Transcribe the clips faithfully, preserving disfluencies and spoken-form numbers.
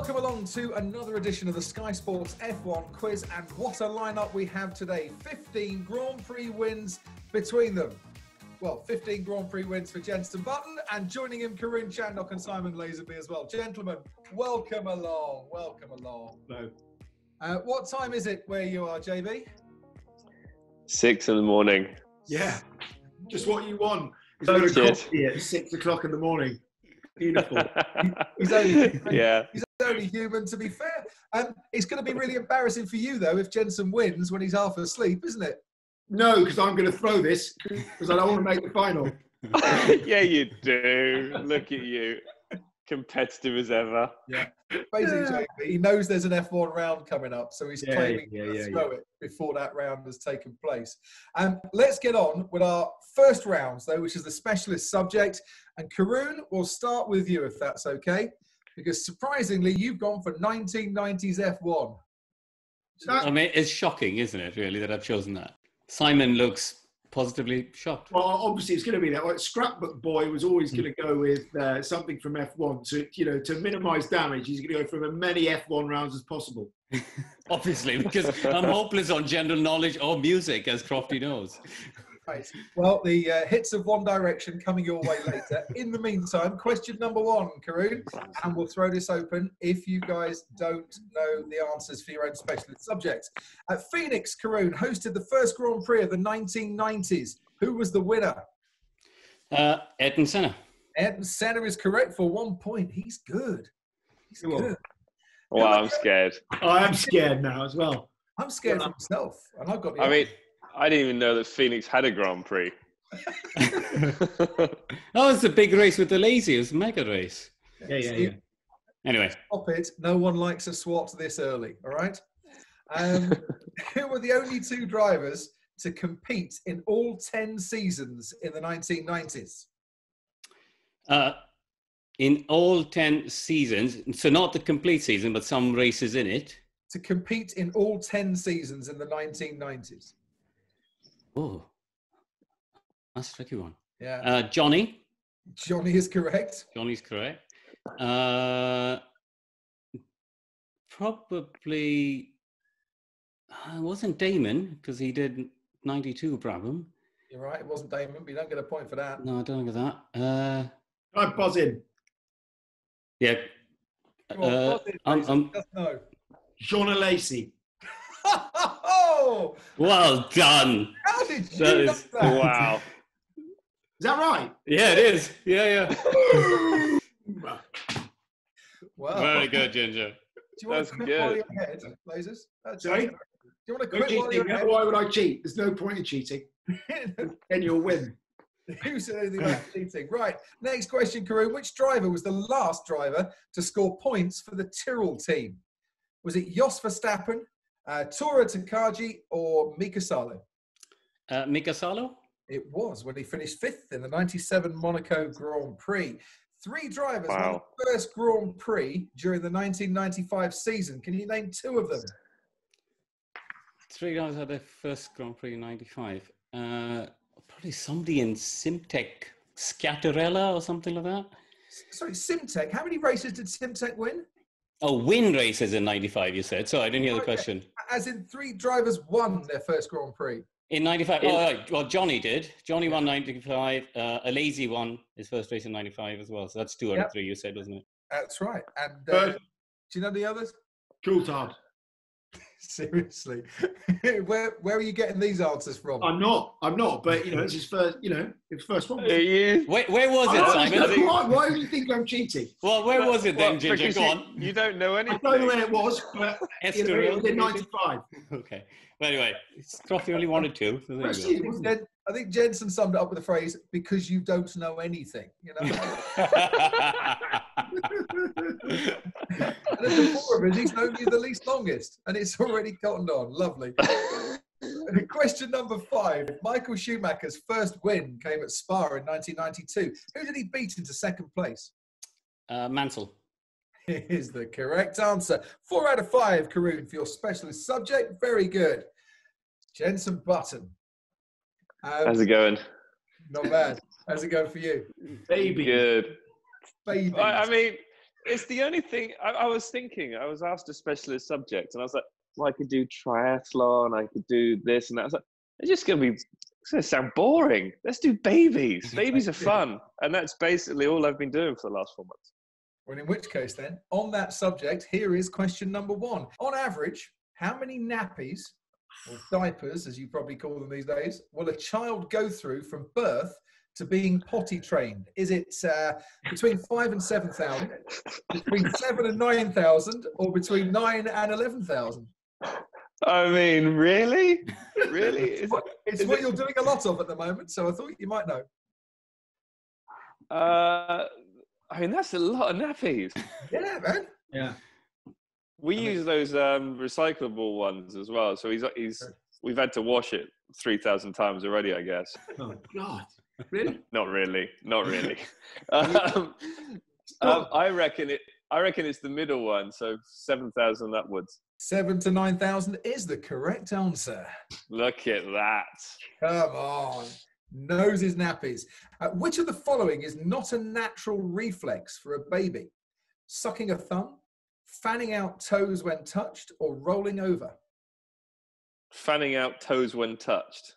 Welcome along to another edition of the Sky Sports F one quiz, and what a lineup we have today. fifteen Grand Prix wins between them. Well, fifteen Grand Prix wins for Jenson Button, and joining him, Karun Chandhok and Simon Lazenby as well. Gentlemen, welcome along, welcome along. Hello. Uh, what time is it where you are, J B? Six in the morning. Yeah, just what you want. It's coffee at six o'clock in the morning. Beautiful. he's only, yeah. He's only human, to be fair. Um, it's going to be really embarrassing for you, though, if Jenson wins when he's half asleep, isn't it? No, because I'm going to throw this, because I don't want to make the final. Yeah, you do. Look at you. Competitive as ever. Yeah. Basically, yeah. He knows there's an F one round coming up, so he's yeah, claiming yeah, to yeah, throw yeah. it before that round has taken place. Um, let's get on with our first rounds, though, which is the specialist subject. And Karun, we'll start with you, if that's okay, because surprisingly, you've gone for nineteen nineties F one. That I mean, it's shocking, isn't it, really, that I've chosen that? Simon looks positively shocked. Well, obviously it's going to be that. Like, Scrapbook Boy was always mm. going to go with uh, something from F one. So, you know, to minimise damage, he's going to go from as many F one rounds as possible. Obviously, because I'm hopeless on general knowledge or music, as Crofty knows. Right. Well, the uh, hits of One Direction coming your way later. In the meantime, question number one, Karun, and we'll throw this open if you guys don't know the answers for your own specialist subjects. Uh, Phoenix, Karun, hosted the first Grand Prix of the nineteen nineties. Who was the winner? Uh, Ayrton Senna. Ayrton Senna is correct for one point. He's good. He's good. Wow, well, I'm scared. Oh, I'm scared now as well. I'm scared well, for myself, and I've got the I mean, I didn't even know that Phoenix had a Grand Prix. That was a big race with the lazy. It was a mega race. Yeah, yeah, yeah. Anyway. Stop it. No one likes a swat this early, all right? Um, who were the only two drivers to compete in all ten seasons in the nineteen nineties? Uh, in all ten seasons? So not the complete season, but some races in it? To compete in all ten seasons in the nineteen nineties. Oh, that's a tricky one. Yeah. Uh, Johnny. Johnny is correct. Johnny's correct. Uh, probably, uh, it wasn't Damon, because he did ninety-two Brabham. You're right, it wasn't Damon, but you don't get a point for that. No, I don't get that. Uh, Can I buzz in? Yeah. Come on, uh, buzz in, I'm, I'm, just know. Jonah Lacey. Oh, well done. How did you that know is, that? Wow. Is that right? Yeah, it is. Yeah, yeah. Wow. Very good, Ginger. Do you want That's to quit good. While you're ahead, Blazers? Sorry? Do you want to quit no while you're ahead? Why would I cheat? There's no point in cheating. Then you'll win. Who said anything about cheating? Right, next question, Karun. Which driver was the last driver to score points for the Tyrrell team? Was it Jos Verstappen, Uh, Tora Takagi or Mika Salo? Uh, Mika Salo? It was when he finished fifth in the ninety-seven Monaco Grand Prix. Three drivers wow. won the first Grand Prix during the nineteen ninety-five season. Can you name two of them? Three drivers had their first Grand Prix in ninety-five. Uh, probably somebody in Simtek, Scattarella or something like that. Sorry, Simtek. How many races did Simtek win? Oh, win races in ninety-five, you said. Sorry, I didn't hear the question. As in three drivers won their first Grand Prix. In ninety-five, in, oh, right. Well, Johnny did. Johnny yeah. won ninety-five. Uh, a lazy won his first race in ninety-five as well. So that's two out yep. of three, you said, wasn't it? That's right. And uh, uh, do you know the others? Coulthard. Seriously. where, where are you getting these answers from? I'm not. I'm not. But, you know, it's his first, you know, his first one. Where, where was it, Simon? Why, why do you think I'm cheating? Well, where was it then, well, Ginger? Go on. You don't know anything. I don't know when it was, but you know, it was in ninety-five. Okay. Well, anyway, Crofty only wanted two. So there I think Jenson summed it up with the phrase, because you don't know anything, you know? And the four of us, he's known you the least longest, and it's already cottoned on. Lovely. Question number five. Michael Schumacher's first win came at Spa in nineteen ninety-two. Who did he beat into second place? Uh, Mansell. Here's the correct answer. Four out of five, Karun, for your specialist subject. Very good. Jenson Button. Um, How's it going? Not bad. How's it going for you? Baby. Good. Baby. I, I mean, It's the only thing I, I was thinking. I was asked a specialist subject, and I was like, well, I could do triathlon, I could do this and that. I was like, it's just going to be, it's going to sound boring. Let's do babies. Babies are fun. And that's basically all I've been doing for the last four months. Well, in which case then, on that subject, here is question number one. On average, how many nappies, or diapers, as you probably call them these days, will a child go through from birth to being potty trained? Is it uh, between five and seven thousand, between seven and nine thousand, or between nine and eleven thousand? I mean, really, really, it's what, it's what it... you're doing a lot of at the moment. So I thought you might know. Uh, I mean, that's a lot of nappies. Yeah, man. Yeah. We I mean, use those um, recyclable ones as well. So he's he's we've had to wash it three thousand times already, I guess. Oh God. Really? Not really. Not really. um, um, I reckon it. I reckon it's the middle one, so seven thousand upwards. Seven to nine thousand is the correct answer. Look at that! Come on, noses nappies. Uh, which of the following is not a natural reflex for a baby? Sucking a thumb, fanning out toes when touched, or rolling over? Fanning out toes when touched.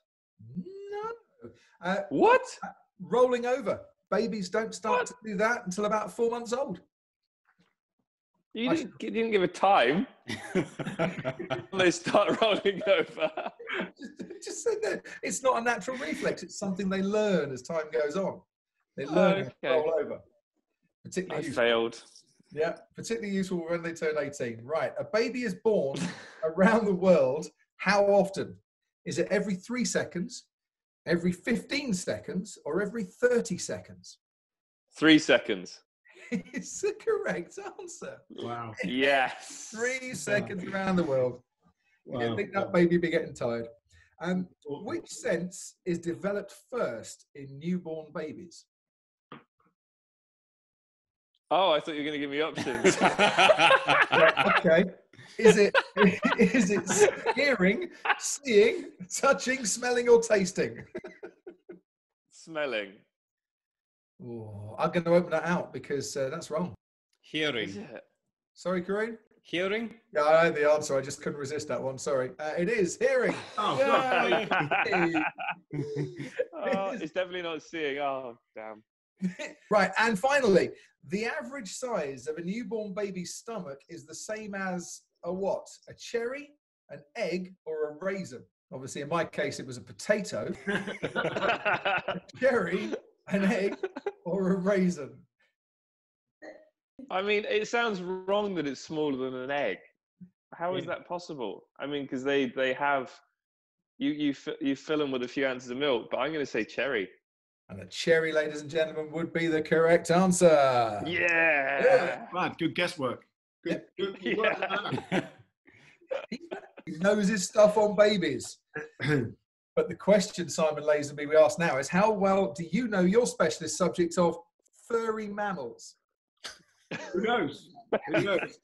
No. Uh, what? Uh, rolling over. Babies don't start what? to do that until about four months old. You didn't, you didn't give a time. They start rolling over. Just, just said that. It's not a natural reflex. It's something they learn as time goes on. They learn oh, okay. to roll over. Particularly I useful. failed. Yeah, particularly useful when they turn eighteen. Right. A baby is born around the world. How often? Is it every three seconds? Every fifteen seconds or every thirty seconds? Three seconds. It's the correct answer. Wow. Yes. Three seconds around the world. Wow. You think that baby be getting tired. Um, which sense is developed first in newborn babies? Oh, I thought you were going to give me options. Yeah, okay. Is it, is it hearing, seeing, touching, smelling, or tasting? Smelling. Oh, I'm going to open that out because uh, that's wrong. Hearing. Sorry, Karun? Hearing? Yeah, I know the answer. I just couldn't resist that one. Sorry. Uh, it is hearing. Oh, oh, it's definitely not seeing. Oh, damn. Right, and finally, the average size of a newborn baby's stomach is the same as a what? A cherry, an egg, or a raisin? Obviously, in my case, it was a potato. A cherry, an egg, or a raisin? I mean, it sounds wrong that it's smaller than an egg. How is that possible? I mean, because they, they have... You, you, you fill them with a few ounces of milk, but I'm going to say cherry. And a cherry, ladies and gentlemen, would be the correct answer. Yeah. Yeah. Right. Good guesswork. Good, yeah. good, good work yeah. He knows his stuff on babies. But the question, Simon Lazenby, we ask now is, how well do you know your specialist subject of furry mammals? Who knows? Who knows?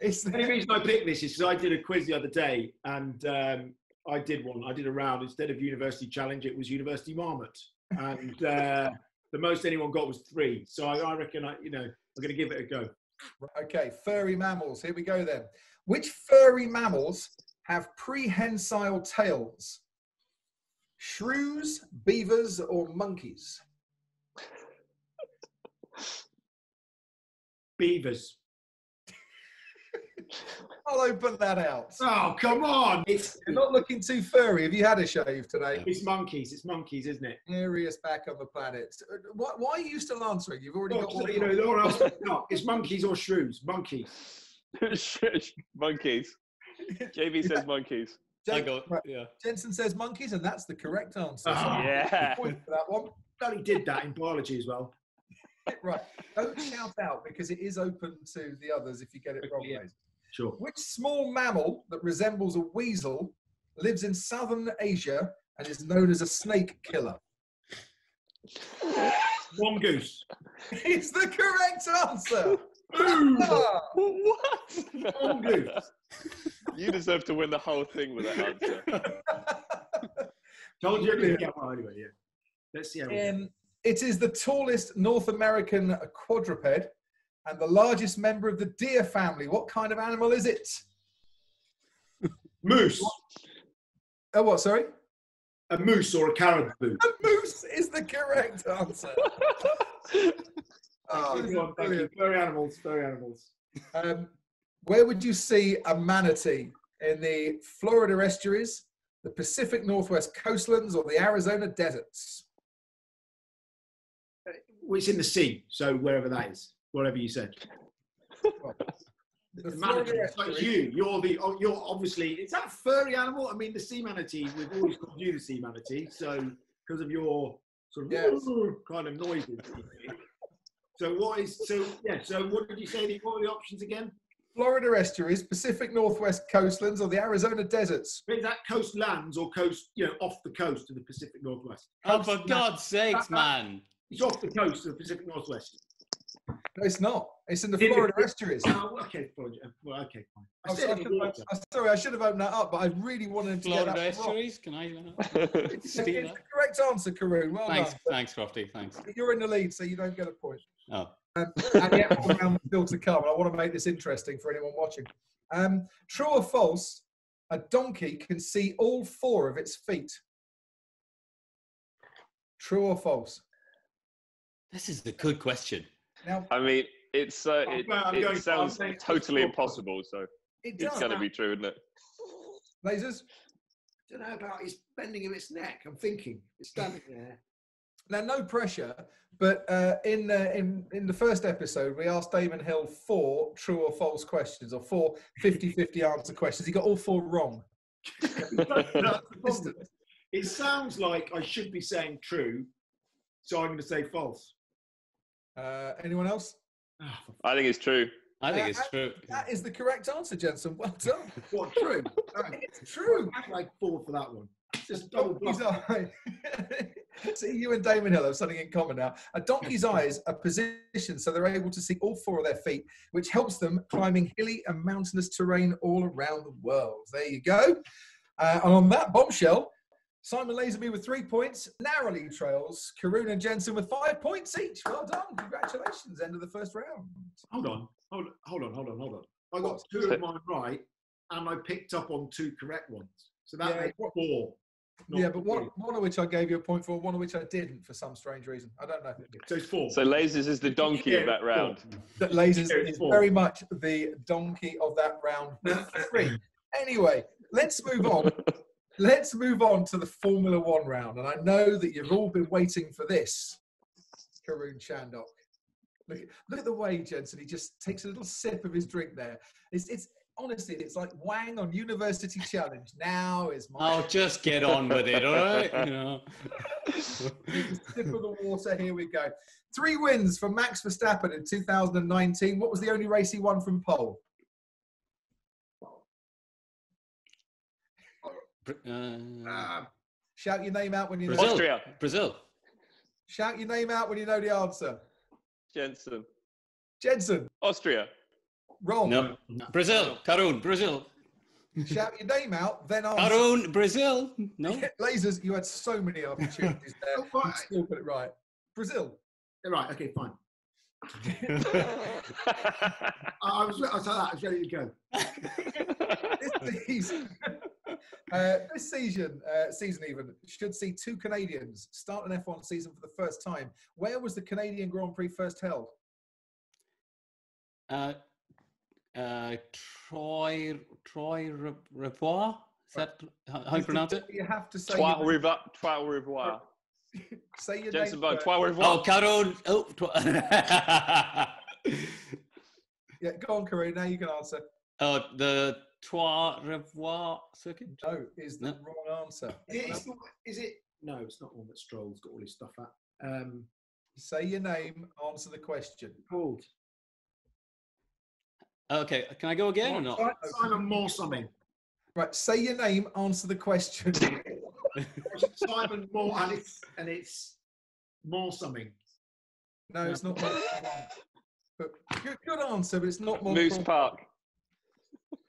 It's the only reason I picked this is because I did a quiz the other day, and um, I did one. I did a round. Instead of University Challenge, it was University Marmot. And uh, the most anyone got was three. So I, I reckon, I, you know, I'm going to give it a go. Okay, furry mammals. Here we go then. Which furry mammals have prehensile tails? Shrews, beavers, or monkeys? Beavers. I'll open that out. Oh, come on. It's You're not looking too furry. Have you had a shave today? It's monkeys. It's monkeys, isn't it? Scariest back on the planet. Why, why are you still answering? You've already oh, got all you know, no one else. No, it's monkeys or shrews. Monkeys. Monkeys. J V says monkeys. Jen, I got, yeah. Jenson says monkeys, and that's the correct answer. Oh, so yeah. Point for that one. He did that in biology as well. Right. Don't shout out because it is open to the others if you get it wrong. Yeah. Sure. Which small mammal that resembles a weasel lives in southern Asia and is known as a snake killer? Mongoose. It's the correct answer. What? Mongoose. You deserve to win the whole thing with that answer. Told you you'd get one anyway. Yeah. Let's see how. Um, it is the tallest North American quadruped and the largest member of the deer family. What kind of animal is it? Moose. Oh, what, sorry? A moose or a caribou. A moose is the correct answer. Oh, on, thank you. Very animals, very animals. Um, where would you see a manatee? In the Florida estuaries, the Pacific Northwest coastlands, or the Arizona deserts? Well, it's in the sea, so wherever that is, whatever you said. Well, the manatee, it's like you, you're the, you're obviously, is that a furry animal? I mean, the sea manatee, we've always called you the sea manatee, so because of your sort of yes. kind of noises. So what is, so yeah, so what did you say, the, what were the options again? Florida estuaries, Pacific Northwest coastlands, or the Arizona deserts? Is that coastlands or coast, you know, off the coast of the Pacific Northwest? Oh, for God's sakes, man. It's off the coast of the Pacific Northwest. No, it's not. It's in the Florida estuaries. Oh, okay, well, okay, fine. I said I could, I, sorry, I should have opened that up, but I really wanted to Florida get that estuaries, wrong. Can I even it's, it's the correct answer, Karun. Well thanks, done. Thanks, Crofty, thanks. You're in the lead, so you don't get a point. Oh. Um, and the actual round still to come. I want to make this interesting for anyone watching. Um, true or false, a donkey can see all four of its feet? True or false? This is a good question. Now, I mean, it's uh, it, I'm it, going, it sounds totally impossible, so it it's going to be true, isn't it? Lasers? I don't know about his bending of its neck. I'm thinking. It's standing there. Now, no pressure, but uh, in, uh, in, in the first episode, we asked Damon Hill four true or false questions, or four fifty fifty answer questions. He got all four wrong. It sounds like I should be saying true, so I'm going to say false. Uh, anyone else? I think it's true. I think uh, it's that, true. That is the correct answer, Jenson. Well done. What, true? It's true. I like four for that one. Just donkey's eye. See, you and Damon Hill have something in common now. A donkey's eyes are positioned so they're able to see all four of their feet, which helps them climbing hilly and mountainous terrain all around the world. There you go. Uh, and on that bombshell, Simon Lazenby with three points, narrowly trails Karun and Jenson with five points each. Well done. Congratulations. End of the first round. Hold on. Hold on. Hold on. Hold on. Hold on. I got two of mine right, and I picked up on two correct ones. So that yeah, makes four. Not yeah, but one, one of which I gave you a point for, one of which I didn't for some strange reason. I don't know. So it's four. So Lasers is the donkey yeah, of that round. That Lasers yeah, is four. Very much the donkey of that round. Three. Anyway, let's move on. Let's move on to the Formula One round. And I know that you've all been waiting for this, Karun Chandhok. Look, look at the way, Jenson, he just takes a little sip of his drink there. It's... it's honestly, it's like Wang on University Challenge. Now is my... I'll just get on with it, all right? You know. Sip of the water, here we go. Three wins for Max Verstappen in two thousand nineteen. What was the only race he won from pole? Uh, Shout your name out when you know... Austria. Brazil. Shout your name out when you know the answer. Jenson. Jenson. Austria. Wrong. No. No. Brazil. Karun. Brazil. Shout your name out, then answer. Karun. Brazil. No. Lasers, you had so many opportunities there. Oh, right. You still put it right. Brazil. Yeah, right. Okay, fine. I was I was like that. I was ready to go. This season, uh, this season, uh, season even, should see two Canadians start an F one season for the first time. Where was the Canadian Grand Prix first held? Uh... Uh, Troy, Troy, Revoir? Is that how you pronounce it? You have to say Trois-Rivières. Trois-Rivières. Say your Jenson name. Trois-Rivières. Oh, Karun. Oh, yeah, go on, Karun. Now you can answer. Uh, the Trois-Rivières circuit? No, is the no. wrong answer. Is it, is it? No, it's not one that Stroll's got all his stuff at. Um, say your name, answer the question. Called. Okay, can I go again or not? Simon, more something. Right, say your name, answer the question. Simon, more, and it's, and it's more something. No, it's not more. But good, good answer, but it's not more. Moose Park.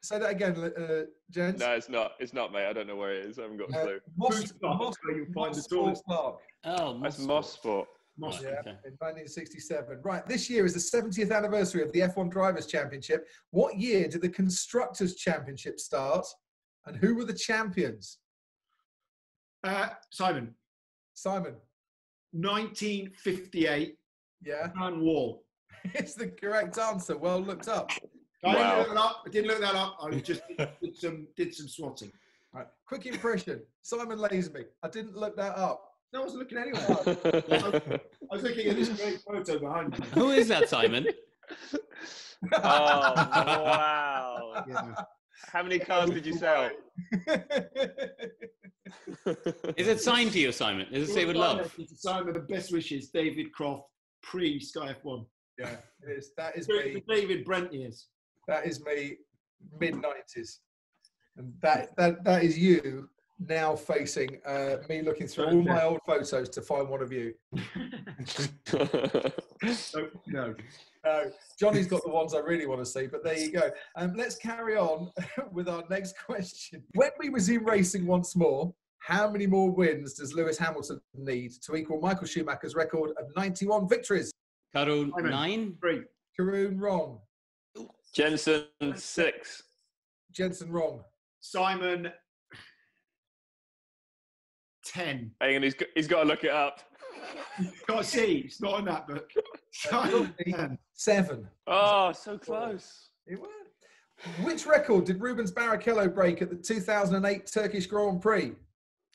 Say that again, uh, Jens. No, it's not. It's not, mate. I don't know where it is. I haven't got a clue. Uh, Mosport. Mosport. Mosport. Mosport. Mosport. Oh, that's Mosport. Moscow, yeah, okay. In nineteen sixty-seven. Right, this year is the seventieth anniversary of the F one Drivers' Championship. What year did the Constructors' Championship start, and who were the champions? Uh, Simon. Simon. nineteen fifty-eight. Yeah. Vanwall. It's the correct answer. Well looked up. I wow. didn't look that up. I didn't look that up. I just did some did some swatting. Right. Quick impression. Simon Lazenby. I didn't look that up. No one's looking anywhere. I, was, I was looking at this great photo behind me. Who is that, Simon? Oh, wow. Yeah. How many cars did you sell? Is it signed to you, Simon? Is it say with love? It's Simon, the best wishes, David Croft, pre-Sky F one. Yeah, it is. That is me. David Brent years. That is me, mid nineties. And that, that, that is you. Now facing uh, me looking through all my old photos to find one of you. no, no, no. Johnny's got the ones I really want to see, but there you go. Um, let's carry on with our next question. When we resume racing once more, how many more wins does Lewis Hamilton need to equal Michael Schumacher's record of ninety-one victories? Karun, nine? Three. Karun, wrong. Jenson, six. Jenson, wrong. Simon, ten. Hang on, he's got, he's got to look it up. Got to see. It's not in that book. Seven. Oh, so close. It was. Which record did Rubens Barrichello break at the two thousand eight Turkish Grand Prix?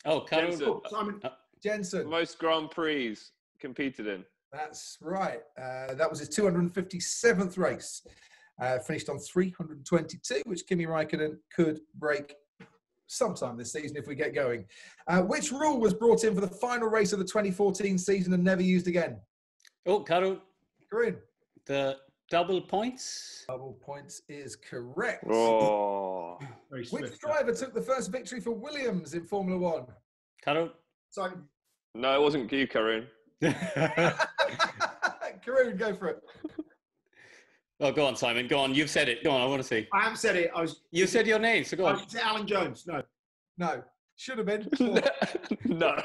Oh, Jenson. Oh, Simon. Uh, Jenson. Most Grand Prix competed in. That's right. Uh, that was his two hundred fifty-seventh race. Uh, finished on three hundred twenty-two, which Kimi Raikkonen could break sometime this season if we get going. Uh, which rule was brought in for the final race of the twenty fourteen season and never used again? Oh, Karun. Karun. The double points. Double points is correct. Oh. Which driver took the first victory for Williams in Formula One? Karun. Simon. No, it wasn't you, Karun. Karun, go for it. Oh, go on, Simon. Go on. You've said it. Go on. I want to see. I haven't said it. I was. You said your name, so go on. Is it Alan Jones? No. No. Should have been. No.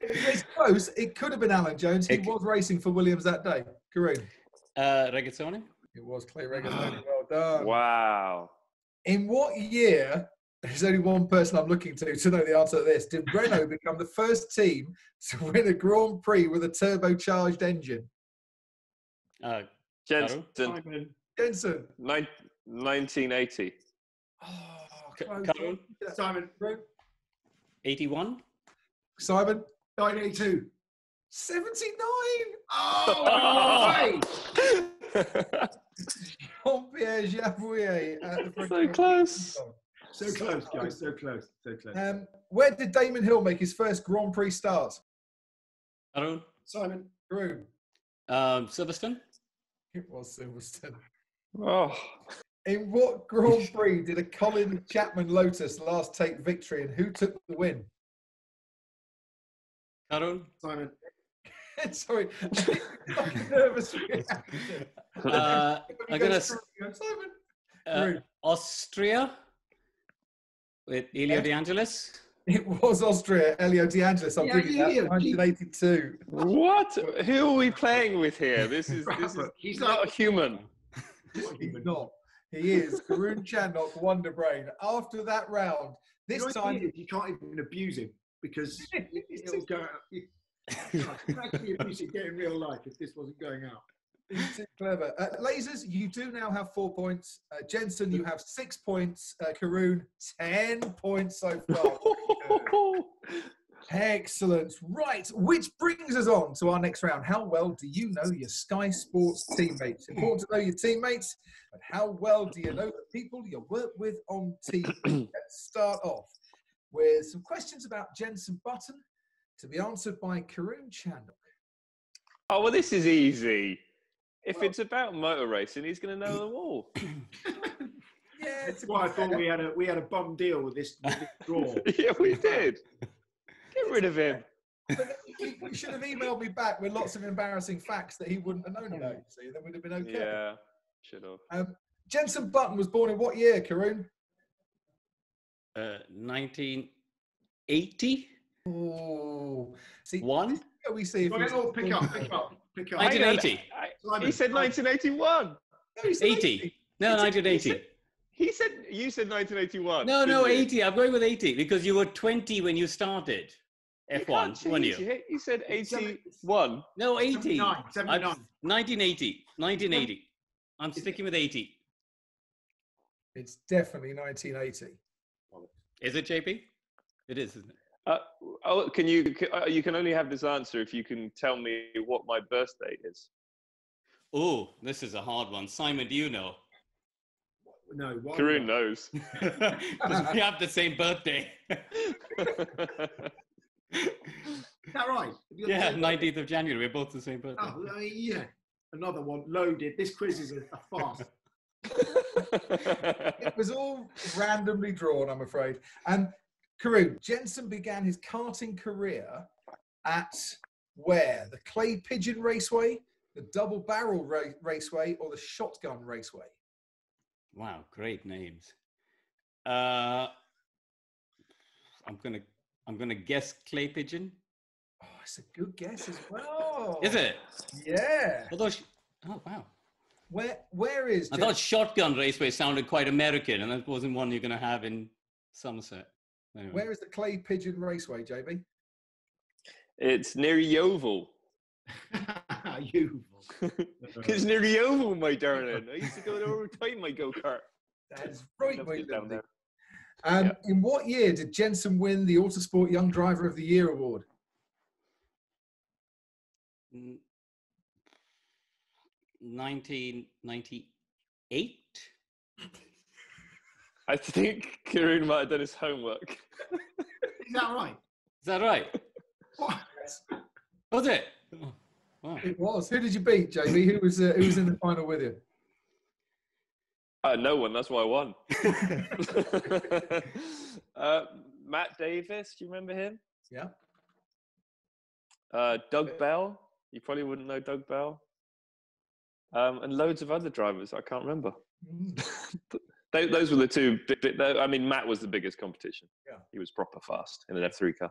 It's close. It could have been Alan Jones. He it... was racing for Williams that day. Karun. Uh, Regazzoni? It was Clay Regazzoni. Well done. Wow. In what year, there's only one person I'm looking to to know the answer to this, did Renault become the first team to win a Grand Prix with a turbocharged engine? Uh, Jenson. Jenson. Nin nineteen eighty. Oh, Simon. Simon. eighty-one. Simon. nineteen eighty-two. seventy-nine. Oh, no way. Jean-Pierre Jabouillet at the front. So close. So close, guys. So close. So close. Um, where did Damon Hill make his first Grand Prix start? Simon. Simon. Drew. Um, Silverstone? It was Silverstone. Oh. In what Grand Prix did a Colin Chapman Lotus last take victory, and who took the win? Karun? Simon. Sorry. I'm nervous. uh, I'm going to... Simon. Uh, Austria? With Elio De Angelis? It was Austria, Elio De Angelis. I'm thinking yeah, that nineteen eighty-two. What? Who are we playing with here? This is this is. He's not a human. He's not. He is Karun Chandhok, Wonder Brain. After that round, this you know time is, you can't even abuse him because it'll go. You can't actually abuse it in real life if this wasn't going out. It's clever. Uh, Lasers, you do now have four points. Uh, Jenson, you have six points. Uh, Karun, ten points so far. Excellent. Right, which brings us on to our next round. How well do you know your Sky Sports teammates? Important to know your teammates, but how well do you know the people you work with on T V? Let's start off with some questions about Jenson Button to be answered by Karun Chandhok. Oh, well, this is easy. If well, it's about motor racing, he's going to know them all. Yeah, that's why I thought we had a we had a bum deal with this, with this draw. Yeah, we did. Get rid of him. But he, he should have emailed me back with lots of embarrassing facts that he wouldn't have known about. See, then we'd have been okay. Yeah, should have. Um, Jenson Button was born in what year, Karun? Uh, nineteen eighty. Oh, see, one. We see. If well, oh, pick up, pick up, pick up. nineteen eighty. I, I, he said nineteen eighty-one. No, he said eighty. eighty. No, nineteen eighty. He said, he said. You said nineteen eighty-one. No, no, eighty. You? I'm going with eighty because you were twenty when you started F one, weren't you? It. He said eighty-one. No, eighty. seventy-nine. seventy-nine. nineteen eighty. nineteen eighty. I'm sticking with eighty. It's definitely nineteen eighty. Is it, J P? It is, isn't it? Uh, oh, can you? Can, uh, you can only have this answer if you can tell me what my birth date is. Oh, this is a hard one. Simon, do you know? No. Karun knows. We have the same birthday. Is that right? Yeah, nineteenth of January. We're both the same birthday. Oh, uh, yeah. Another one loaded. This quiz is a, a farce. It was all randomly drawn, I'm afraid. And Karun, Jenson began his karting career at where? The Clay Pigeon Raceway, the Double Barrel ra Raceway, or the Shotgun Raceway? Wow, great names. Uh, I'm gonna, I'm gonna guess Clay Pigeon. Oh, it's a good guess as well. Is it? Yeah. Although, oh wow. Where, where is? I Jenson? Thought Shotgun Raceway sounded quite American, and that wasn't one you're gonna have in Somerset. Anyway. Where is the Clay Pigeon Raceway, J B? It's near Yeovil. Yeovil. It's near Yeovil, my darling. I used to go there all the time, my go-kart. That's right, my lovely. Um, yeah. In what year did Jenson win the Autosport Young Driver of the Year award? nineteen ninety-eight? I think Karun might have done his homework. Is that right? Is that right? What? Was it? Oh, wow. It was. Who did you beat, J B? Who was, uh, who was in the final with you? Uh, no one. That's why I won. uh, Matt Davis. Do you remember him? Yeah. Uh, Doug Bell. You probably wouldn't know Doug Bell. Um, and loads of other drivers. I can't remember. Mm. Those were the two. I mean, Matt was the biggest competition. Yeah. He was proper fast in an F three car.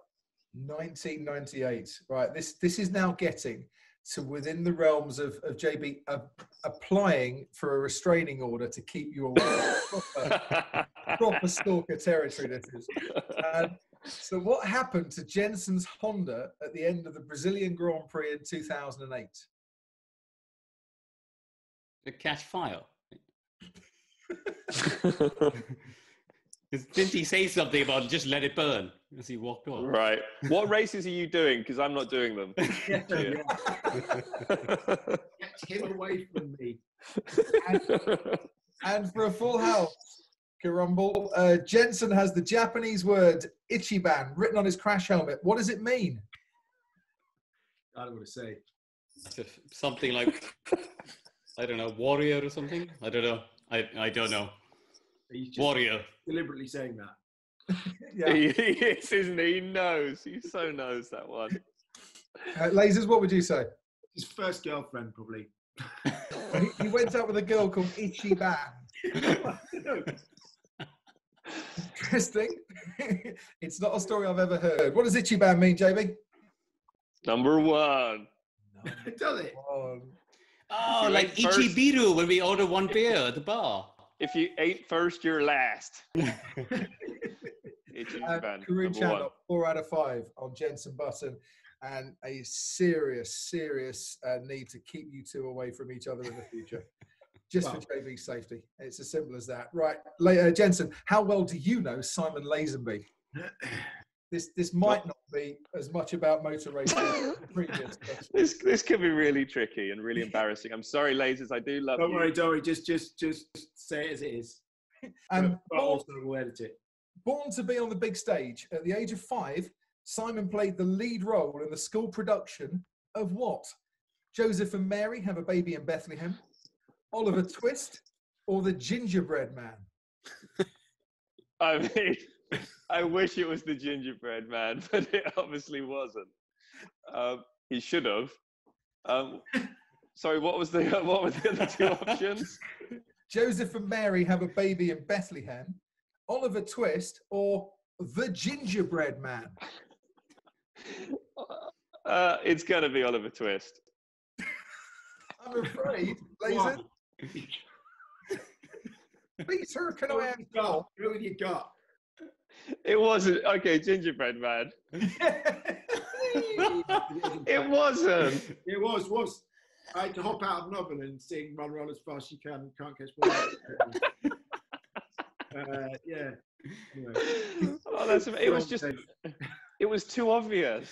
nineteen ninety-eight. Right. This this is now getting to within the realms of, of J B uh, applying for a restraining order to keep you away. proper, proper stalker territory, this is. Um, so what happened to Jenson's Honda at the end of the Brazilian Grand Prix in two thousand eight? The catch fire. Didn't he say something about just let it burn as he walked on? Right. What races are you doing? Because I'm not doing them. Yeah, yeah. Get him away from me. And, and for a full house, Karumble, uh, Jenson has the Japanese word Ichiban written on his crash helmet. What does it mean? I don't want to say. Something like, I don't know, warrior or something? I don't know. I, I don't know. He's just warrior. Deliberately saying that. Yeah. He is, isn't he? He knows. He so knows that one. Uh, Lasers, what would you say? His first girlfriend, probably. He went out with a girl called Ichiban. Interesting. It's not a story I've ever heard. What does Ichiban mean, J B? Number one. Number does it? One. Oh, like Ichibiru when we order one beer at the bar. If you ain't first, you're last. Karun Chandhok, four out of five on Jenson Button, and a serious, serious uh, need to keep you two away from each other in the future, just well, for J B's safety. It's as simple as that. Right, uh, Jenson, how well do you know Simon Lazenby? This this might not be as much about motor racing as the previous. This this could be really tricky and really embarrassing. I'm sorry, Lasers. I do love. Don't you. Worry, don't worry. Just just just say it as it is. And but also we'll edit it. Born to be on the big stage at the age of five, Simon played the lead role in the school production of what? Joseph and Mary Have a Baby in Bethlehem, Oliver Twist, or The Gingerbread Man. I mean. I wish it was The Gingerbread Man, but it obviously wasn't. Um, he should have. Um, sorry, what was the uh, what were the other two options? Joseph and Mary Have a Baby in Bethlehem, Oliver Twist, or The Gingerbread Man. Uh, it's going to be Oliver Twist. I'm afraid, Lazen. Please, sir, can I have a go? Do it with your gut. It wasn't. Okay, Gingerbread Man. It wasn't. It was, was. I had to hop out of an oven and sing Run Roll as Fast You Can, Can't Catch Me. Uh, yeah. Anyway. Oh, that's it was just, it was too obvious.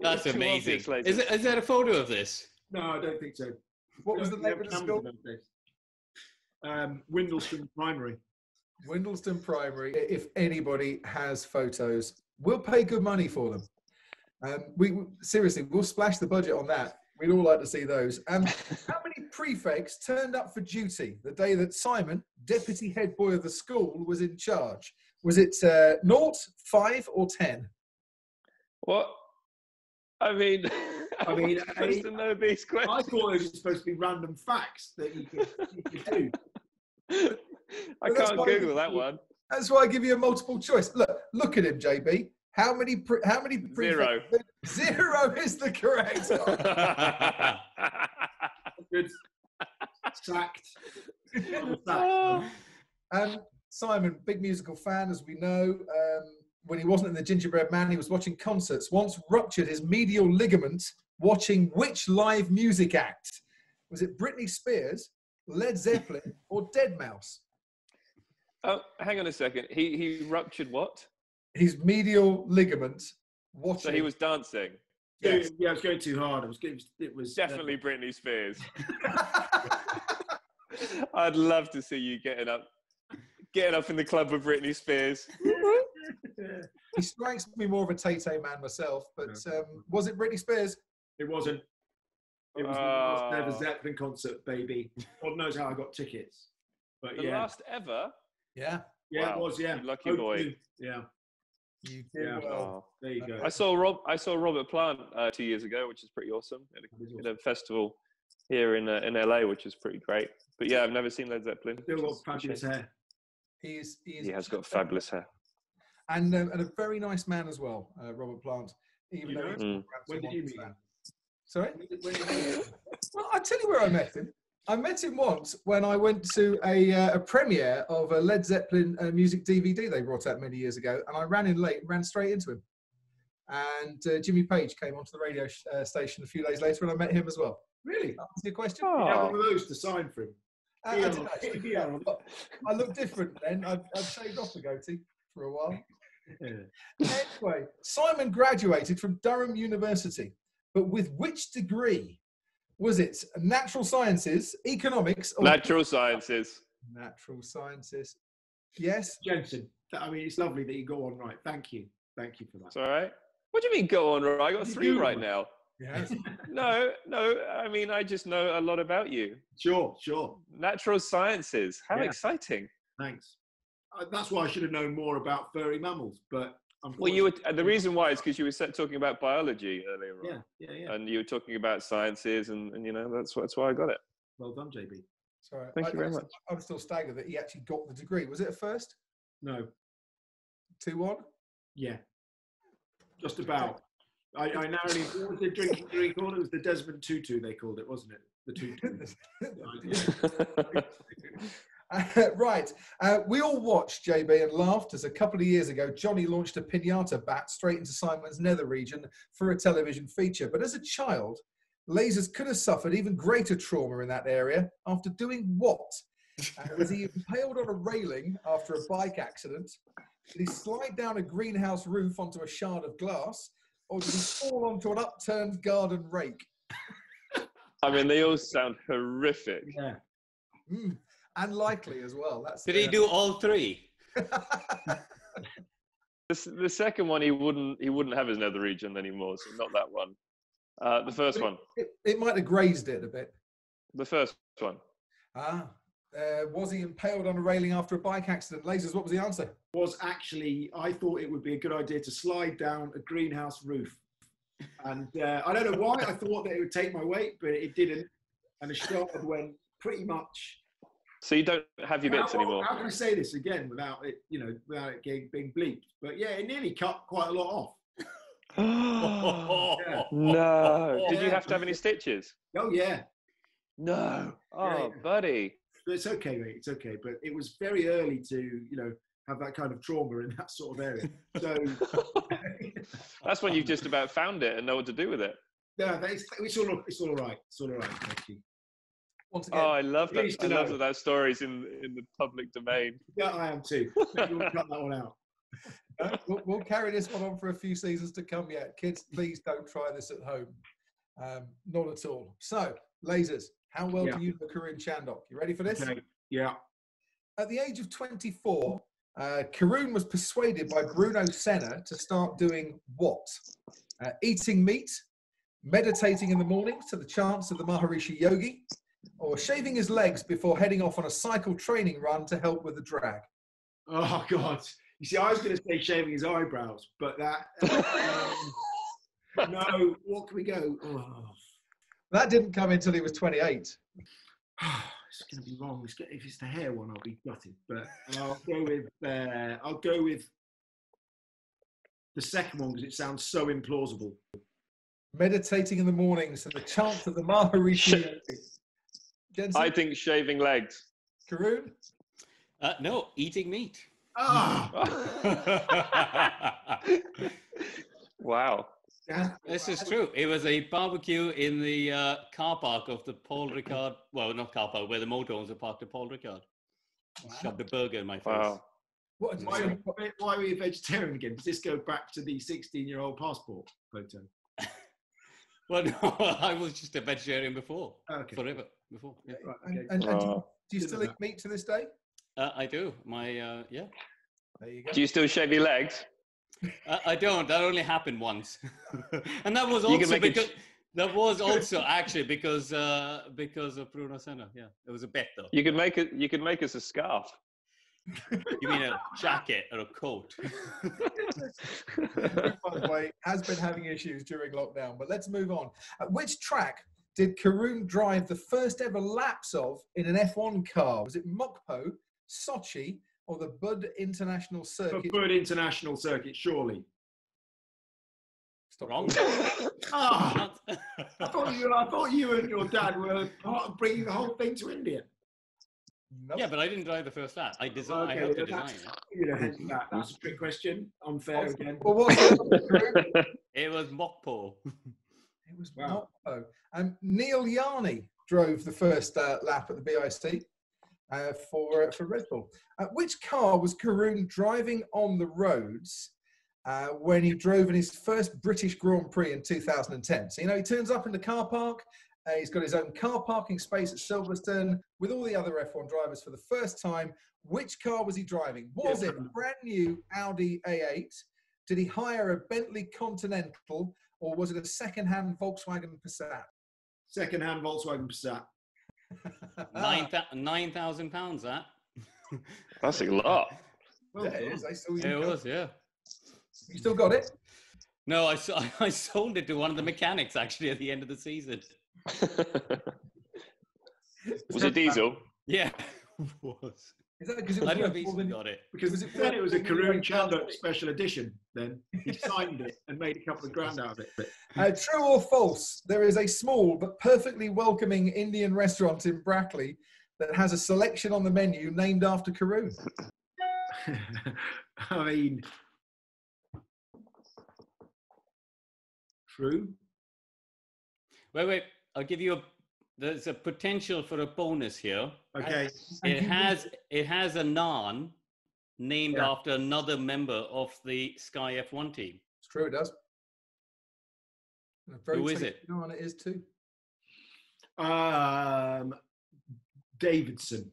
That's amazing. Obvious, is, it, is that a photo of this? No, I don't think so. What was the name of the school? Um, Windleston Primary. Windleston Primary. If anybody has photos, we'll pay good money for them. Um, we seriously, we'll splash the budget on that. We'd all like to see those. And how many prefects turned up for duty the day that Simon, deputy head boy of the school, was in charge? Was it uh, naught, five, or ten? What? I mean, I mean, I, supposed to know these questions. I thought it was supposed to be random facts that you could, you could do. I but can't Google I, that one. That's why I give you a multiple choice. Look, look at him, J B. How many? Pre how many? Pre Zero. Zero is the correct answer. Good. Sacked. Sacked. Um, Simon, big musical fan, as we know. Um, when he wasn't in the Gingerbread Man, he was watching concerts. Once ruptured his medial ligament watching which live music act? Was it Britney Spears, Led Zeppelin, or dead mouse? Oh, hang on a second. He he ruptured what? His medial ligament. Watching. So he was dancing. Yes. Yeah, I was going too hard. It was, it was definitely uh, Britney Spears. I'd love to see you getting up, getting up in the club with Britney Spears. He strikes me more of a Tay-Tay man myself, but um, was it Britney Spears? It wasn't. It was uh, the last ever Zeppelin concert, baby. God knows how I got tickets. But the yeah. last ever. Yeah. Yeah, wow. It was. Yeah. Lucky oh, boy. Dude. Yeah. You did yeah, well. There you go. I saw Rob. I saw Robert Plant uh, two years ago, which is pretty awesome at a, at a festival here in uh, in L A, which is pretty great. But yeah, I've never seen Led Zeppelin. Still got fabulous hair. He is. He, is he has got fabulous hair. And, um, and a very nice man as well, uh, Robert Plant. Even you though mm. when did you meet him? Sorry. When did you well, I'll tell you where I met him. I met him once when I went to a, uh, a premiere of a Led Zeppelin uh, music D V D they brought out many years ago, and I ran in late, ran straight into him. And uh, Jimmy Page came onto the radio sh uh, station a few days later, and I met him as well. Really? That was your question? Oh. You had one of those to sign for him. Uh, I didn't actually. I look different then. I've, I've shaved off the goatee for a while. Anyway, Simon graduated from Durham University, but with which degree? Was it natural sciences, economics, or natural sciences? Natural sciences. Yes, Jenson. I mean, it's lovely that you go on right. Thank you, thank you for that. It's all right. What do you mean go on right? I got three right now. Yes. No, no. I mean, I just know a lot about you. Sure, sure. Natural sciences. How yeah. exciting! Thanks. Uh, that's why I should have known more about furry mammals, but. Well, you were, and the reason why is because you were talking about biology earlier on. Yeah, yeah, yeah. And you were talking about sciences, and, and you know, that's, that's why I got it. Well done, J B. Sorry. Thank I, you very much. I'm still staggered that he actually got the degree. Was it a first? No. two one? Yeah. Just about. I, I narrowly, what was the drinking degree called? It was the Desmond Tutu, they called it, wasn't it? The Tutu. Uh, right, uh, we all watched, J B, and laughed as a couple of years ago Johnny launched a pinata bat straight into Simon's nether region for a television feature. But as a child, Lasers could have suffered even greater trauma in that area after doing what? Uh, was he impaled on a railing after a bike accident? Did he slide down a greenhouse roof onto a shard of glass? Or did he fall onto an upturned garden rake? I mean, they all sound horrific. Yeah. Mm. And likely as well. That's Did the, he do all three? the, the second one, he wouldn't. He wouldn't have his nether region anymore. So not that one. Uh, the first one. It, it might have grazed it a bit. The first one. Ah, uh, was he impaled on a railing after a bike accident? Lasers, what was the answer? Was actually, I thought it would be a good idea to slide down a greenhouse roof, and uh, I don't know why I thought that it would take my weight, but it didn't, and the shard went pretty much. So you don't have your bits now, anymore. How can I say this again without it, you know, without it being, being bleeped? But yeah, it nearly cut quite a lot off. Yeah. No. Did you have to have any stitches? Oh, yeah. No. Oh, yeah, yeah. Buddy. But it's okay, mate. It's okay. But it was very early to, you know, have that kind of trauma in that sort of area. So that's when you've just about found it and know what to do with it. No, it's, it's all it's all right. It's all right. Thank you. Once again, oh, I love that. I know. love that that story's in in the public domain. Yeah, I am too. Maybe we'll cut that one out. Uh, we'll, we'll carry this one on for a few seasons to come. Yeah, kids, please don't try this at home. Um, not at all. So, lasers. How well yeah. do you know Karun Chandhok? You ready for this? Okay. Yeah. At the age of twenty-four, uh, Karun was persuaded by Bruno Senna to start doing what? Uh, eating meat, meditating in the mornings to the chants of the Maharishi Yogi, or shaving his legs before heading off on a cycle training run to help with the drag. Oh, God. You see, I was going to say shaving his eyebrows, but that... Um, no, what can we go? Oh. That didn't come until he was twenty-eight. It's going to be wrong. It's gonna, if it's the hair one, I'll be gutted. But I'll go with uh, I'll go with the second one because it sounds so implausible. Meditating in the mornings and the chant of the Maharishi. Jenson? I think shaving legs. Karun? Uh, no, eating meat. Ah! Wow. Yeah. This is true. It was a barbecue in the uh, car park of the Paul Ricard. Well, not car park, where the motor owners are parked at Paul Ricard. Wow. Shoved a burger in my face. Wow. What, why, why were you vegetarian again? Does this go back to the sixteen-year-old passport photo? Well, no, I was just a vegetarian before. Okay. Forever before. Yeah. Right, okay. And, and, and do, you, do you still eat meat to this day? Uh, I do. My uh, yeah. There you go. Do you still shave your legs? Uh, I don't. That only happened once, and that was also because that was also actually because uh, because of Bruno Senna. Yeah, it was a bet though. You could make it. You could make us a scarf. You mean a jacket or a coat? By the way, has been having issues during lockdown. But let's move on. Uh, which track did Karun drive the first ever laps of in an F one car? Was it Mokpo, Sochi, or the Buddh International Circuit? The Buddh International Circuit, surely. Stop wrong. Oh, I, thought you, I thought you and your dad were part of bringing the whole thing to India. Nope. Yeah, but I didn't drive the first lap. I designed. Okay, I helped to design it. You know, that, that's a trick question. Unfair awesome. Again. Well, what's the it was Mokpo. It was wow. Mokpo. Um, Neil Yarni drove the first uh, lap at the B I C uh, for uh, for Red Bull. Uh, which car was Karun driving on the roads uh, when he drove in his first British Grand Prix in two thousand ten? So you know, he turns up in the car park. Uh, he's got his own car parking space at Silverstone with all the other F one drivers for the first time. Which car was he driving? Was yes. it a brand new Audi A eight? Did he hire a Bentley Continental? Or was it a second-hand Volkswagen Passat? Second-hand Volkswagen Passat. nine thousand pounds, nine, that. That's a lot. Well, yeah, it is. I still it was, yeah. You still got it? No, I, I sold it to one of the mechanics, actually, at the end of the season. Was it diesel? Yeah, it was. Is that because it was I don't know if got it. Because was it, then it was a Karun Chandhok special edition, then. He signed it and made a couple of grand out of it. Uh, true or false, there is a small but perfectly welcoming Indian restaurant in Brackley that has a selection on the menu named after Karun. I mean... True? Wait, wait. I'll give you a, there's a potential for a bonus here. Okay. It has, it has a naan named yeah. after another member of the Sky F one team. It's true, it does. Who is it? Naan it is too. Um, Davidson.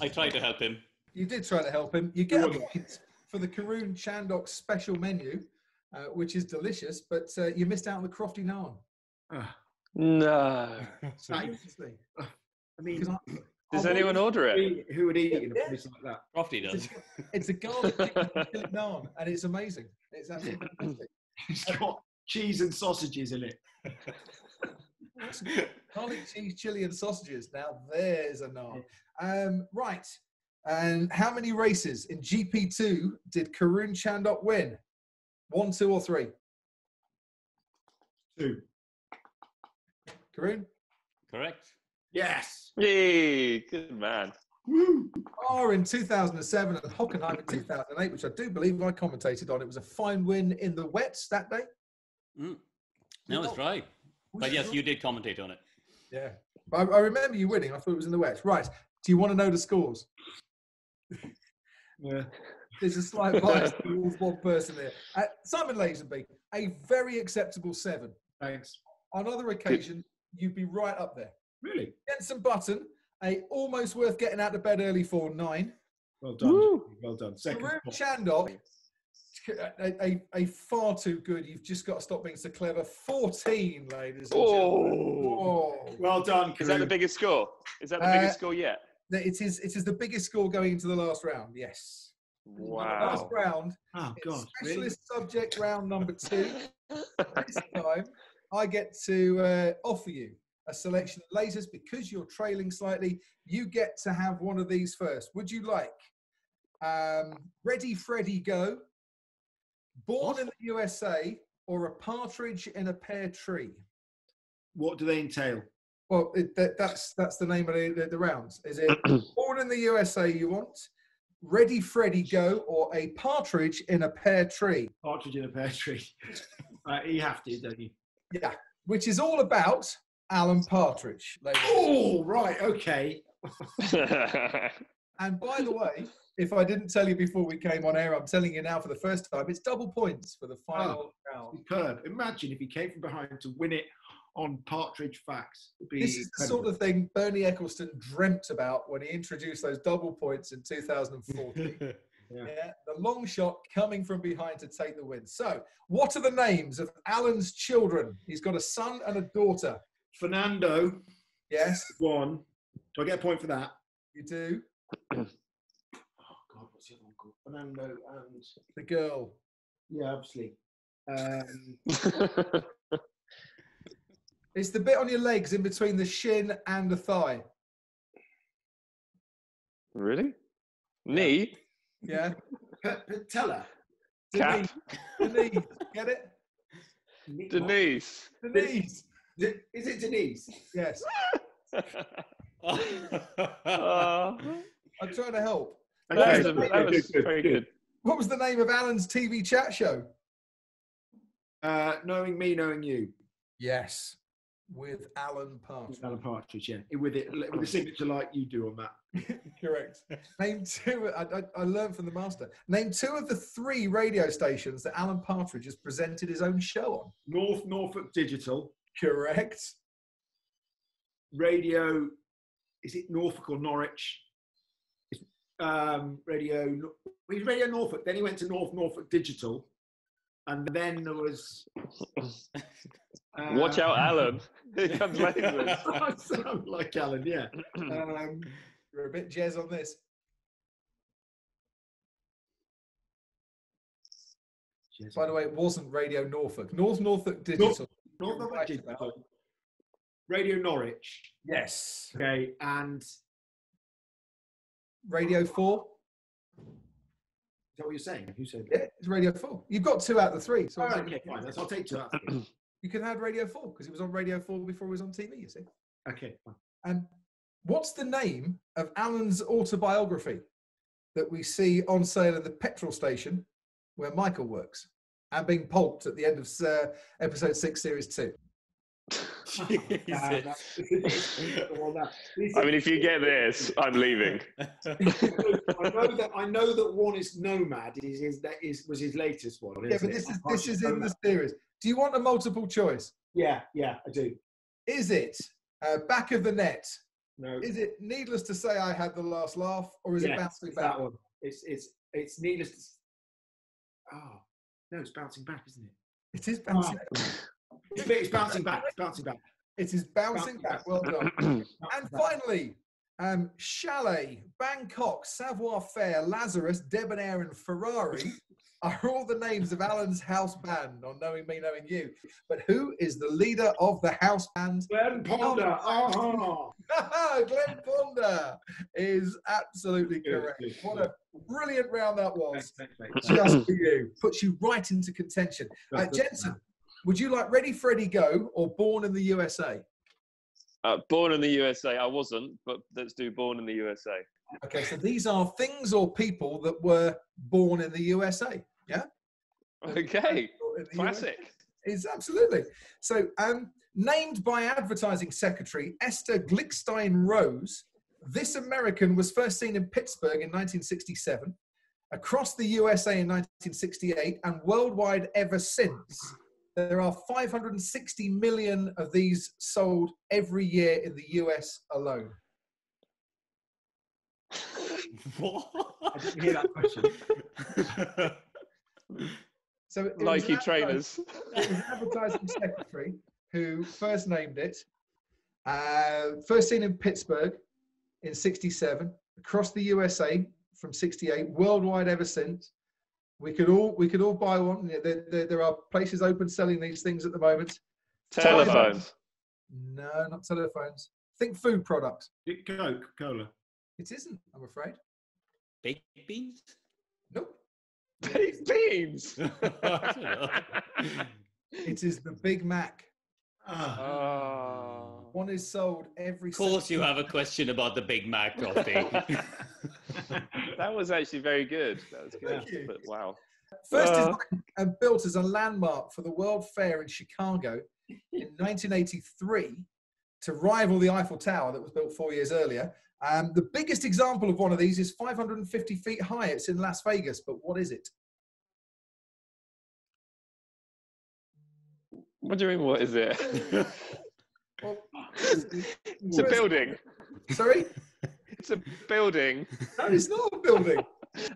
I tried to help him. You did try to help him. You get a point for the Karun Chandhok special menu. Uh, which is delicious, but uh, you missed out on the crofty naan. Uh, no. Seriously. I mean, I, does I anyone order it? Who would eat it in a place like that? Crofty does. It's a, it's a garlic naan, and it's amazing. It's absolutely fantastic. It's got cheese and sausages in it. Garlic, cheese, chili, and sausages. Now there's a naan. Um, right. And how many races in G P two did Karun Chandhok win? One, two, or three? Two. Karun? Correct. Yes. Yay, good man. Woo. Barr in two thousand seven and Hockenheim in two thousand eight, which I do believe I commentated on. It was a fine win in the wets that day. Mm. No, it's right. But yes, you did commentate on it. Yeah. I, I remember you winning. I thought it was in the wets. Right. Do you want to know the scores? Yeah. There's a slight bias towards one person there. Uh, Simon Lazenby, a very acceptable seven. Thanks. On other occasions, you'd be right up there. Really? Jenson Button, a almost worth getting out of bed early for nine. Well done. Woo. Well done. Second. Chandhok, a, a, a far too good. You've just got to stop being so clever. fourteen, ladies and gentlemen. Oh. Well done, Karun. Is that the biggest score? Is that the uh, biggest score yet? It is, it is the biggest score going into the last round, yes. Wow. Last round. Oh, God. Specialist really? Subject round number two. This time, I get to uh, offer you a selection of lasers. Because you're trailing slightly, you get to have one of these first. Would you like um, Ready Freddy Go, Born what? in the U S A, or A Partridge in a Pear Tree? What do they entail? Well, it, that, that's that's the name of the, the, the rounds. Is it Born in the U S A you want, Ready Freddy Go, or A Partridge in a Pear Tree? Partridge in a Pear Tree. uh, you have to, don't you? Yeah, which is all about Alan Partridge. Oh, right, okay. And by the way, if I didn't tell you before we came on air, I'm telling you now for the first time, it's double points for the final oh, round. Superb. Imagine if he came from behind to win it on Partridge facts. This is the sort of thing Bernie Ecclestone dreamt about when he introduced those double points in two thousand fourteen. Yeah. Yeah, the long shot coming from behind to take the win. So, what are the names of Alan's children? He's got a son and a daughter. Fernando. Yes. One. Do I get a point for that? You do. Oh, God, what's the other one called? Fernando and... The girl. Yeah, obviously. Um... It's the bit on your legs in between the shin and the thigh. Really? Knee? Yeah. Patella. Denise. Denise. Get it? Denise. Denise. Denise. Is it Denise? Yes. I'm trying to help. That was, that was very good. What was the name of Alan's T V chat show? Uh, Knowing Me, Knowing You. Yes. With Alan Partridge. Alan Partridge, yeah. With it, with a signature like you do on that. Correct. Name two. I, I, I learned from the master. Name two of the three radio stations that Alan Partridge has presented his own show on. North Norfolk Digital. Correct. Radio. Is it Norfolk or Norwich? Um, radio. He was Radio Norfolk. Then he went to North Norfolk Digital, and then there was. Um, Watch out, Alan. He comes later. I sound like Alan, yeah. Um, you're a bit jazz on this. Jazz. By the way, it wasn't Radio Norfolk. North Norfolk Digital. North Norfolk Digital. Radio Norwich. Yes. Okay, and... Radio four. Is that what you're saying? Who said that? Yeah, it's Radio four. You've got two out of the three. So oh, okay, okay, fine. I'll take two out of three. You could have had Radio four because it was on Radio four before it was on T V, you see. Okay. And what's the name of Alan's autobiography that we see on sale at the petrol station where Michael works and being pulped at the end of uh, episode six, series two? Jesus. I mean, if you get this, I'm leaving. I know that I know that one is Nomad. Is, is that is was his latest one? Yeah, but this it? is this is in the series. Do you want a multiple choice? Yeah, yeah, I do. Is it uh, Back of the Net? No. Is it Needless to Say I Had the Last Laugh, or is yes, it Bouncing it's Back? That one. It's it's it's Needless to Say. Oh no, it's Bouncing Back, isn't it? It is Bouncing oh. Back. It's bouncing back. It's bouncing back. It is bouncing, bouncing back. back. Well done. And finally, um, Chalet, Bangkok, Savoir Faire, Lazarus, Debonair, and Ferrari are all the names of Alan's house band on Knowing Me, Knowing You. But who is the leader of the house band? Glenn Ponder. Oh. Glenn Ponder is absolutely correct. What a brilliant round that was. Just for you. Puts you right into contention. Uh, Jenson, would you like Ready, Freddie, Go or Born in the U S A? Uh, born in the U S A. I wasn't, but let's do Born in the U S A. Okay, so these are things or people that were born in the U S A, yeah? Okay, classic. Is absolutely. So, um, named by advertising secretary Esther Glickstein Rose, this American was first seen in Pittsburgh in nineteen sixty-seven, across the U S A in nineteen sixty-eight, and worldwide ever since. There are five hundred sixty million of these sold every year in the U S alone. What? I didn't hear that question. So Nike trainers. It was an advertising secretary who first named it. Uh, first seen in Pittsburgh in sixty-seven, across the U S A from sixty-eight, worldwide ever since. We could all we could all buy one. There, there, there are places open selling these things at the moment. Telephones. No, not telephones. Think food products. Coke, cola. It isn't, I'm afraid. Baked beans? Nope. Baked beans! It is the Big Mac. Oh. One is sold every... Of course you have a question about the Big Mac, Coffee. That was actually very good. That was good. Yeah. But, wow. First uh. is built as a landmark for the World Fair in Chicago in nineteen eighty-three to rival the Eiffel Tower that was built four years earlier. Um, the biggest example of one of these is five hundred fifty feet high. It's in Las Vegas, but what is it? What do you mean, what is it? Well, it's a building. Sorry? It's a building. No, it's not a building.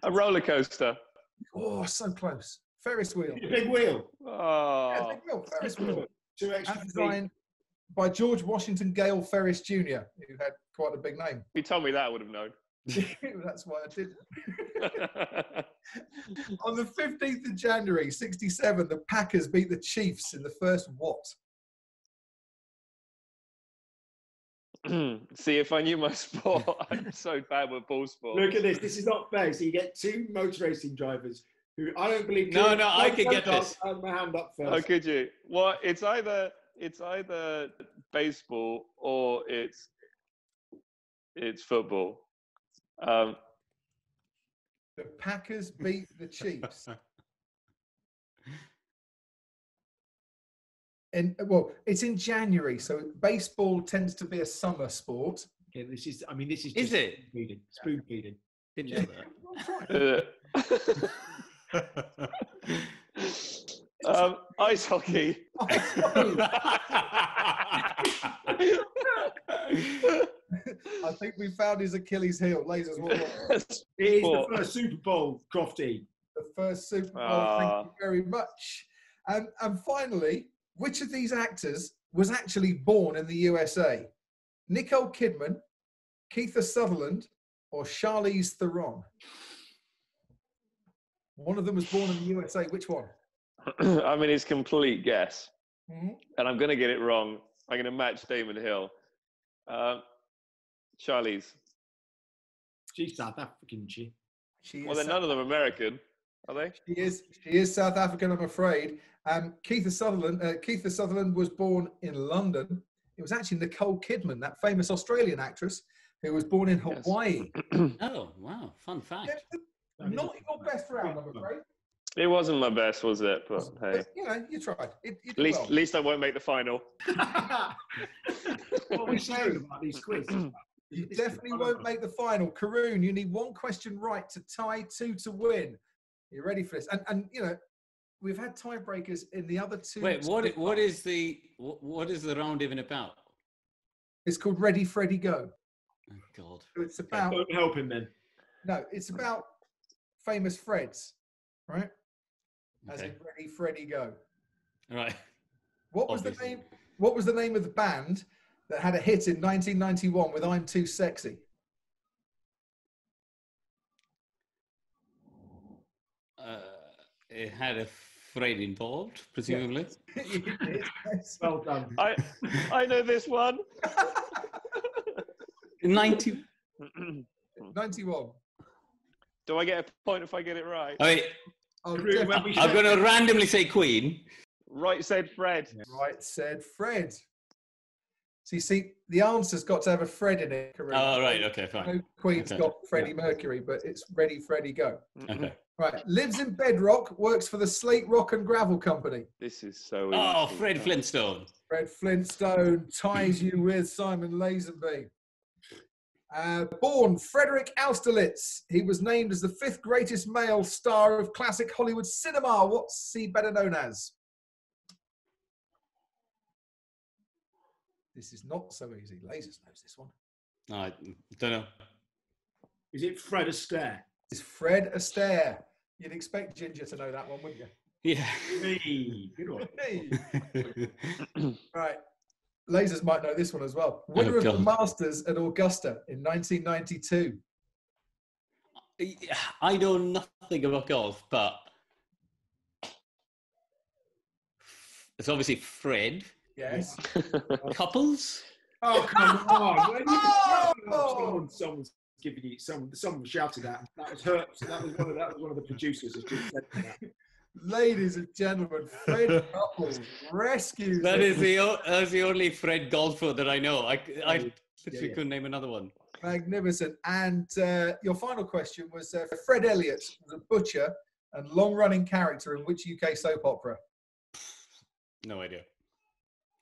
A roller coaster. Oh, so close. Ferris wheel. Big wheel. Oh. Yeah, big wheel. Ferris wheel. Two extra feet. By George Washington Gale Ferris Junior, who had quite a big name. If you told me that, I would have known. That's why I didn't. On the fifteenth of January, sixty-seven, the Packers beat the Chiefs in the first what? See, if I knew my sport, I'm so bad with ball sports. Look at this. This is not fair. So you get two motor racing drivers who I don't believe... No, no, I could get this. I had my hand up first. Oh, could you? Well, it's either... It's either baseball or it's it's football. Um, the Packers beat the Chiefs. And well, it's in January, so baseball tends to be a summer sport. Okay, this is. I mean, this is. Is it spoon feeding? Didn't you know that? Um, ice hockey. I think we found his Achilles heel. Lasers. It is the first Super Bowl, Crofty. The first Super Bowl. Uh, thank you very much. And and finally, which of these actors was actually born in the U S A? Nicole Kidman, Keitha Sutherland, or Charlize Theron? One of them was born in the U S A. Which one? I mean, it's complete guess, mm-hmm. and I'm going to get it wrong. I'm going to match Damon Hill. Uh, Charlize. She's South African, she. she well, then South none of them are American, are they? She is. She is South African, I'm afraid. Um, Keitha Sutherland. Uh, Keitha Sutherland was born in London. It was actually Nicole Kidman, that famous Australian actress, who was born in Hawaii. Yes. Oh wow! Fun fact. Yeah, not your best round, I'm afraid. It wasn't my best, was it? But hey, you know, you tried. It, you at least, well. at least I won't make the final. What are we saying about these quizzes? You definitely won't make the final, Karun. You need one question right to tie, two to win. You ready for this? And and you know, we've had tiebreakers in the other two. Wait, what? What is the what is the round even about? It's called Ready, Freddy, Go. Oh God! So it's about. Don't help him then. No, it's about famous Freds, right? As okay. in Ready, Freddy, Go. Right. What was Obviously. the name? What was the name of the band that had a hit in nineteen ninety-one with "I'm Too Sexy"? Uh, it had a freight involved, presumably. Yeah. Well done. I, I know this one. ninety ninety-one. Do I get a point if I get it right? I mean, oh, I'm going to randomly say Queen. Right said Fred. Right said Fred. So you see, the answer's got to have a Fred in it, correct? Oh, right, okay, fine. No Queen's okay. got Freddie Mercury, but it's Ready, Freddie, Go. Okay. Right, lives in Bedrock, works for the Slate Rock and Gravel Company. This is so easy. Oh, Fred Flintstone. Fred Flintstone ties you with Simon Lazenby. Uh, born Frederick Austerlitz. He was named as the fifth greatest male star of classic Hollywood cinema. What's he better known as? This is not so easy. Lasers knows this one. I don't know. Is it Fred Astaire? It's Fred Astaire. You'd expect Ginger to know that one, wouldn't you? Yeah. Hey, good one. Hey. Right. Lasers might know this one as well. Winner oh, of the Masters at Augusta in nineteen ninety-two. I know nothing about golf, but it's obviously Fred. Yes. Couples? Oh, come on. Oh, someone, someone's giving you, someone, someone shouted that. That was her, so that was one of, that was one of the producers who just said that. Ladies and gentlemen, Fred Couples rescues. That is the, that is the only Fred golfer that I know. I, I yeah, literally yeah. couldn't name another one. Magnificent. And uh, your final question was uh, Fred Elliott, the butcher and long-running character in which U K soap opera? No idea.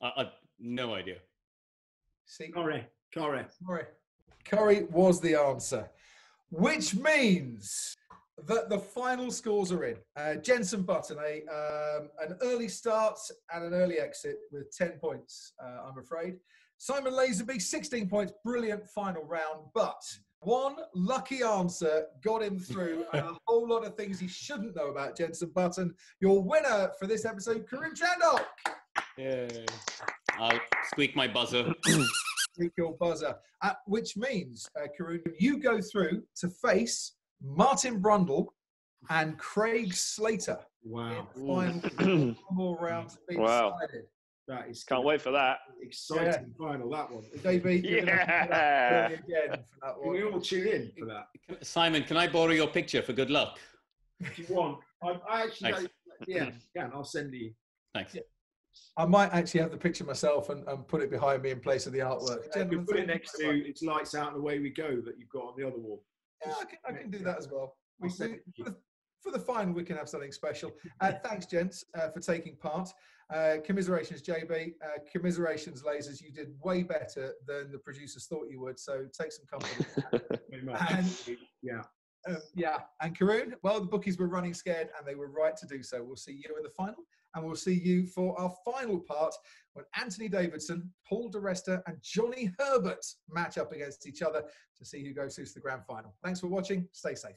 I, I no idea. See, Corrie. Corrie. Corrie. Corrie was the answer, which means that the final scores are in. Uh, Jenson Button, a um, an early start and an early exit with ten points, uh, I'm afraid. Simon Lazenby, sixteen points, brilliant final round, but one lucky answer got him through and a whole lot of things he shouldn't know about Jenson Button. Your winner for this episode, Karun Chandhok. Yeah, I'll squeak my buzzer. Squeak your buzzer. Uh, which means, uh, Karun, you go through to face Martin Brundle and Craig Slater. Wow. Final one more round to be wow. decided. That is Can't good. wait for that. Exciting yeah. final, that one. Davey, yeah. Again for that one. Can we all tune in for that? Simon, can I borrow your picture for good luck? If you want. I, I actually, I, yeah, yeah, I'll send you. Thanks. Yeah. I might actually have the picture myself and, and put it behind me in place of the artwork. So, you put it next to It's Lights Out and Away We Go that you've got on the other wall. Yeah, I can, I can do that as well. We do, for, the, for the final, we can have something special. Uh, thanks, gents, uh, for taking part. Uh, commiserations, J B. Uh, commiserations, Lasers. You did way better than the producers thought you would, so take some comfort. and, yeah. Um, yeah. And Karun, well, the bookies were running scared and they were right to do so. We'll see you in the final. And we'll see you for our final part when Anthony Davidson, Paul de Resta and Johnny Herbert match up against each other to see who goes through to the grand final. Thanks for watching. Stay safe.